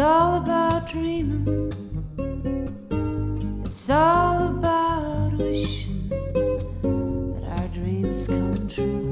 It's all about dreaming, it's all about wishing that our dreams come true.